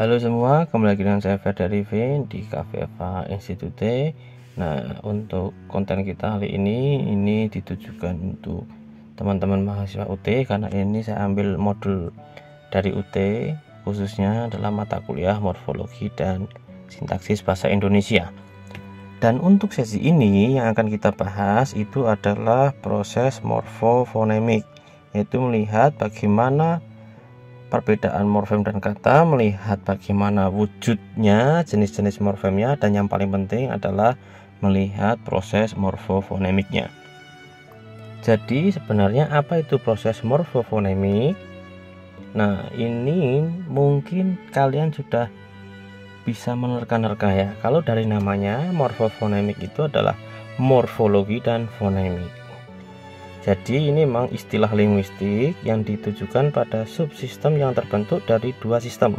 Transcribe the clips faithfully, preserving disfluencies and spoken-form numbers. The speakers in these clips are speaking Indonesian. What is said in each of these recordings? Halo semua, kembali lagi dengan saya Ferdi Arifin di K V F A Institute. Nah, untuk konten kita kali ini ini ditujukan untuk teman-teman mahasiswa U T, karena ini saya ambil modul dari U T, khususnya dalam mata kuliah morfologi dan sintaksis bahasa Indonesia. Dan untuk sesi ini yang akan kita bahas itu adalah proses morfofonemik, yaitu melihat bagaimana perbedaan morfem dan kata, melihat bagaimana wujudnya, jenis-jenis morfemnya, dan yang paling penting adalah melihat proses morfofonemiknya. Jadi sebenarnya apa itu proses morfofonemik? Nah, ini mungkin kalian sudah bisa menerka-nerka ya. Kalau dari namanya, morfofonemik itu adalah morfologi dan fonemik. Jadi ini memang istilah linguistik yang ditujukan pada subsistem yang terbentuk dari dua sistem.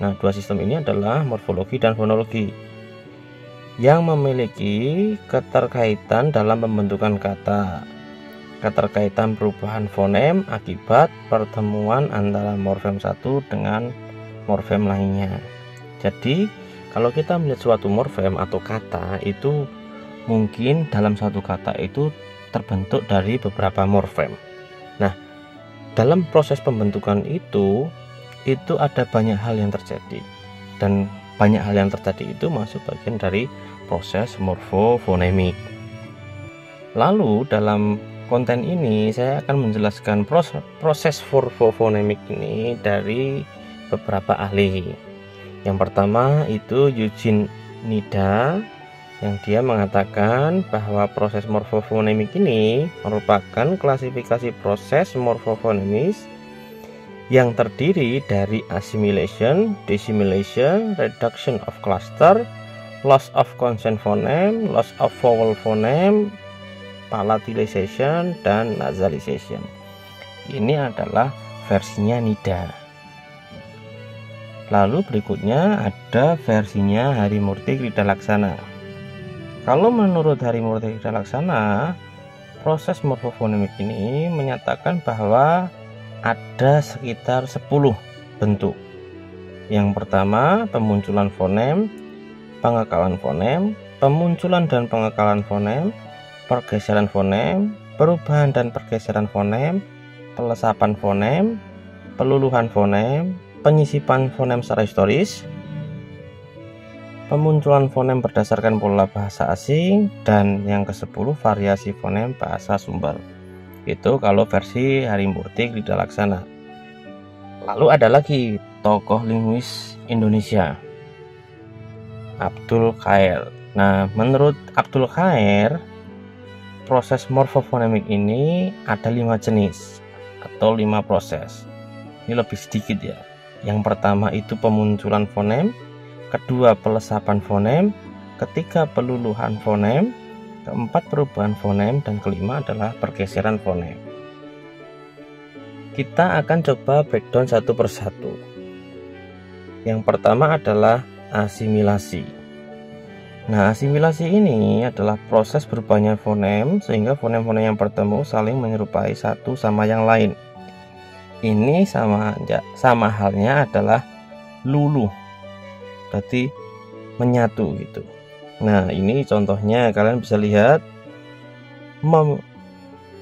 Nah, dua sistem ini adalah morfologi dan fonologi, yang memiliki keterkaitan dalam pembentukan kata, keterkaitan perubahan fonem akibat pertemuan antara morfem satu dengan morfem lainnya. Jadi kalau kita melihat suatu morfem atau kata, itu mungkin dalam satu kata itu terbentuk dari beberapa morfem. Nah, dalam proses pembentukan itu itu ada banyak hal yang terjadi, dan banyak hal yang terjadi itu masuk bagian dari proses morfofonemik. Lalu dalam konten ini saya akan menjelaskan proses, proses morfofonemik ini dari beberapa ahli. Yang pertama itu Eugene Nida, yang dia mengatakan bahwa proses morfofonemik ini merupakan klasifikasi proses morfofonemis yang terdiri dari assimilation, dissimilation, reduction of cluster, loss of consonant phoneme, loss of vowel phoneme, palatalization, dan nasalization. Ini adalah versinya Nida. Lalu berikutnya ada versinya Harimurti Kridalaksana. Kalau menurut Harimurti Kridalaksana, proses morfofonemik ini menyatakan bahwa ada sekitar sepuluh bentuk. Yang pertama, pemunculan fonem, pengekalan fonem, pemunculan dan pengekalan fonem, pergeseran fonem, perubahan dan pergeseran fonem, pelesapan fonem, peluluhan fonem, penyisipan fonem secara historis, pemunculan fonem berdasarkan pola bahasa asing, dan yang kesepuluh variasi fonem bahasa sumber. Itu kalau versi Harimurti Kridalaksana. Lalu ada lagi tokoh linguis Indonesia, Abdul Chaer. Nah, menurut Abdul Chaer, proses morfofonemik ini ada lima jenis atau lima proses. Ini lebih sedikit ya. Yang pertama itu pemunculan fonem, kedua pelesapan fonem, ketiga peluluhan fonem, keempat perubahan fonem, dan kelima adalah pergeseran fonem. Kita akan coba breakdown satu persatu. Yang pertama adalah asimilasi. Nah, asimilasi ini adalah proses berubahnya fonem sehingga fonem-fonem yang bertemu saling menyerupai satu sama yang lain. Ini sama aja, sama halnya adalah luluh, berarti menyatu gitu. Nah, ini contohnya kalian bisa lihat mem,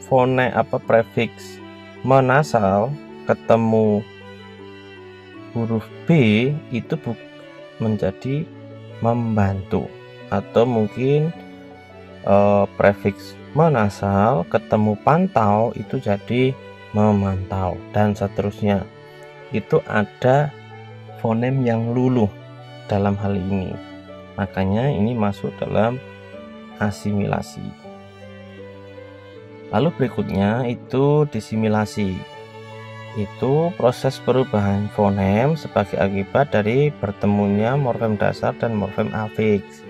fone apa prefiks menasal ketemu huruf B itu bu, menjadi membantu, atau mungkin eh, prefiks menasal ketemu pantau itu jadi memantau, dan seterusnya. Itu ada fonem yang luluh dalam hal ini, makanya ini masuk dalam asimilasi. Lalu berikutnya itu disimilasi. Itu proses perubahan fonem sebagai akibat dari bertemunya morfem dasar dan morfem afiks,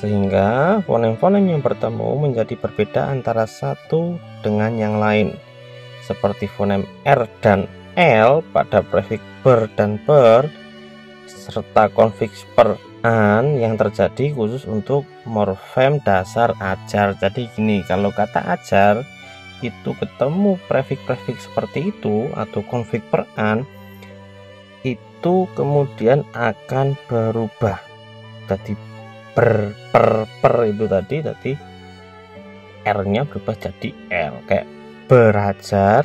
sehingga fonem-fonem yang bertemu menjadi berbeda antara satu dengan yang lain, seperti fonem R dan L pada prefiks ber dan per, serta konfiks per an yang terjadi khusus untuk morfem dasar ajar. Jadi gini, kalau kata ajar itu ketemu prefiks-prefiks seperti itu atau konfiks per an, itu itu kemudian akan berubah. Tadi ber, per, per itu tadi, tadi R-nya berubah jadi L. Kayak berajar,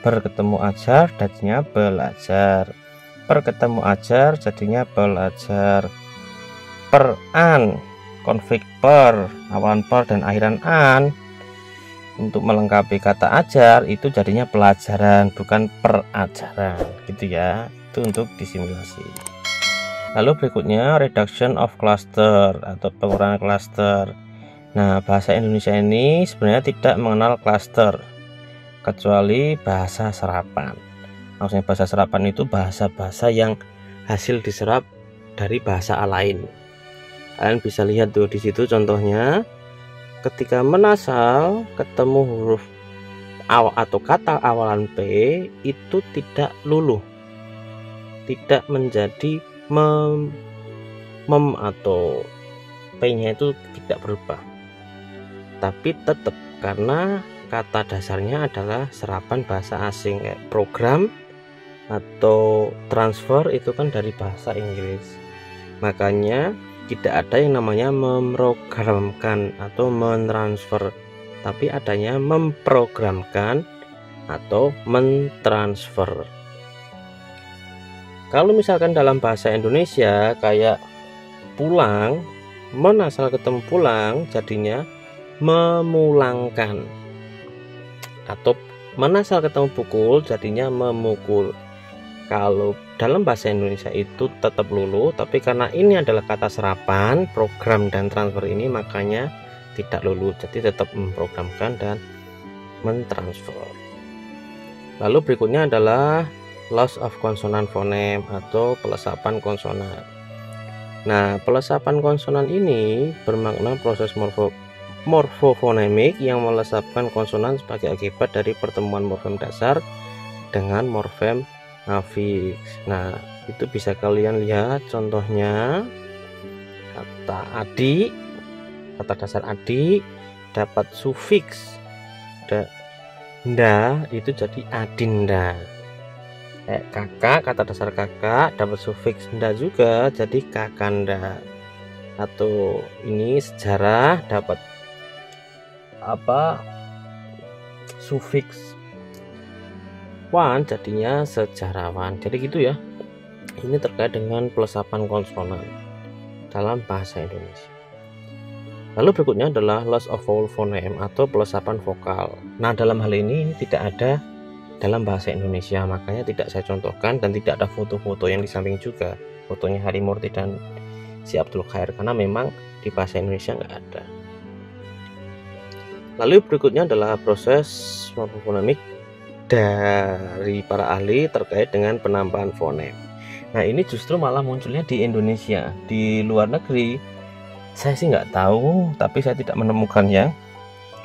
berketemu ajar, jadinya belajar. Perketemu ajar, jadinya belajar. Per-an, konflik per, awalan per, dan akhiran an. Untuk melengkapi kata ajar itu jadinya pelajaran, bukan perajaran, gitu ya. Itu untuk disimulasi. Lalu berikutnya reduction of cluster atau pengurangan cluster. Nah, bahasa Indonesia ini sebenarnya tidak mengenal cluster kecuali bahasa serapan. Maksudnya bahasa serapan itu bahasa-bahasa yang hasil diserap dari bahasa lain. Kalian bisa lihat tuh di situ contohnya. Ketika menasal ketemu huruf awal atau kata awalan P itu tidak luluh, tidak menjadi mem, mem atau P-nya itu tidak berubah, tapi tetap karena kata dasarnya adalah serapan bahasa asing. Kayak program atau transfer itu kan dari bahasa Inggris, makanya tidak ada yang namanya memprogramkan atau mentransfer, tapi adanya memprogramkan atau mentransfer. Kalau misalkan dalam bahasa Indonesia kayak pulang, menasal ketemu pulang jadinya memulangkan, atau menasal ketemu pukul jadinya memukul. Kalau dalam bahasa Indonesia itu tetap luluh, tapi karena ini adalah kata serapan, program dan transfer ini, makanya tidak luluh, jadi tetap memprogramkan dan mentransfer. Lalu berikutnya adalah loss of konsonan fonem atau pelesapan konsonan. Nah, pelesapan konsonan ini bermakna proses morfo morfofonemik yang melesapkan konsonan sebagai akibat dari pertemuan morfem dasar dengan morfem afiks. Nah, itu bisa kalian lihat contohnya. Kata adik, kata dasar adik dapat sufiks da, nda itu jadi adinda. Eh, kakak, kata dasar kakak dapat sufiks nda juga jadi kakanda. Atau ini sejarah dapat apa? Sufiks wan jadinya sejarawan. Jadi gitu ya, ini terkait dengan pelesapan konsonan dalam bahasa Indonesia. Lalu berikutnya adalah loss of vowel phoneme atau pelesapan vokal. Nah, dalam hal ini tidak ada dalam bahasa Indonesia, makanya tidak saya contohkan, dan tidak ada foto-foto yang di samping juga fotonya Harimurti dan si Abdul Chaer, karena memang di bahasa Indonesia nggak ada. Lalu berikutnya adalah proses morfofonemik dari para ahli terkait dengan penambahan fonem. Nah, ini justru malah munculnya di Indonesia. Di luar negeri saya sih nggak tahu, tapi saya tidak menemukannya.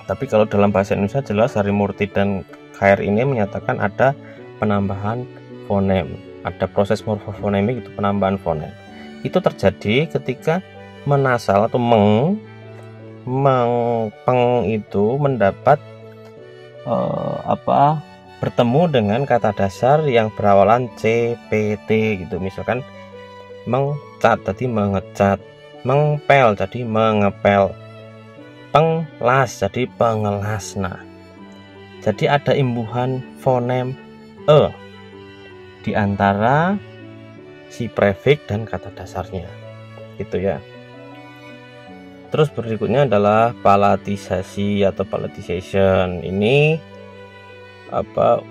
Tapi kalau dalam bahasa Indonesia jelas Harimurti dan Chaer ini menyatakan ada penambahan fonem, ada proses morfofonemik itu penambahan fonem. Itu terjadi ketika menasal atau meng, meng peng itu mendapat eh, apa? bertemu dengan kata dasar yang berawalan C P T gitu. Misalkan mengcat tadi mengecat, mengpel tadi mengepel, penglas jadi pengelas. Nah, jadi ada imbuhan fonem e di antara si prefix dan kata dasarnya, gitu ya. Terus berikutnya adalah palatisasi atau palatization. Ini apa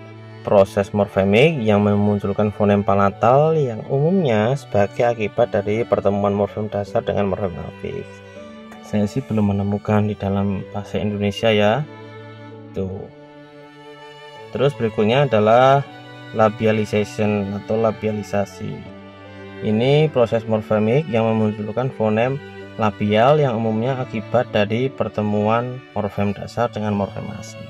proses morfemik yang memunculkan fonem palatal yang umumnya sebagai akibat dari pertemuan morfem dasar dengan morfem afiks. Saya sih belum menemukan di dalam bahasa Indonesia ya. Tuh. Terus berikutnya adalah labialization atau labialisasi. Ini proses morfemik yang memunculkan fonem labial yang umumnya akibat dari pertemuan morfem dasar dengan morfem asli.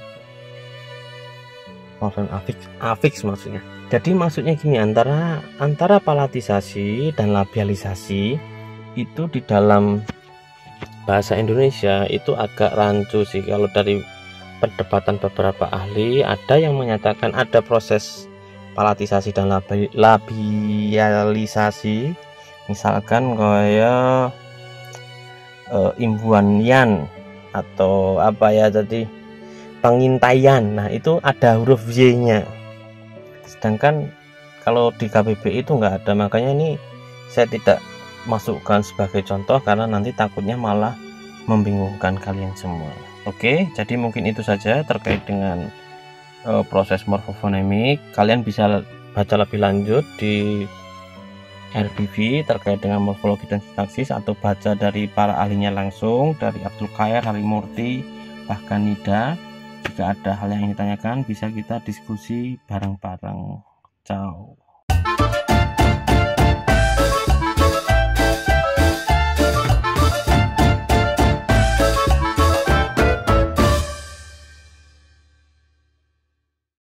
Morfem afiks, afiks maksudnya. Jadi maksudnya gini, antara antara palatisasi dan labialisasi itu di dalam bahasa Indonesia itu agak rancu sih. Kalau dari perdebatan beberapa ahli, ada yang menyatakan ada proses palatisasi dan labi, labialisasi, misalkan kayak uh, imbuan yan atau apa ya tadi, pengintaian. Nah itu ada huruf Y-nya, sedangkan kalau di K B B I itu nggak ada. Makanya ini saya tidak masukkan sebagai contoh karena nanti takutnya malah membingungkan kalian semua. Oke, jadi mungkin itu saja terkait dengan e, proses morfofonemik. Kalian bisa baca lebih lanjut di R B V terkait dengan morfologi dan sintaksis, atau baca dari para ahlinya langsung, dari Abdul Chaer, Harimurti, bahkan Nida. Jika ada hal yang ingin ditanyakan, bisa kita diskusi bareng-bareng. Ciao.